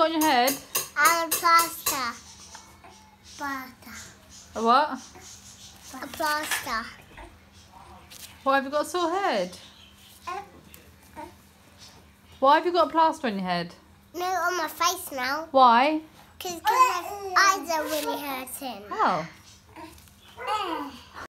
got on your head? A plaster. A what? A plaster. Why have you got a sore head? Why have you got a plaster on your head? No, on my face now. Why? Because my eyes are really hurting. Oh.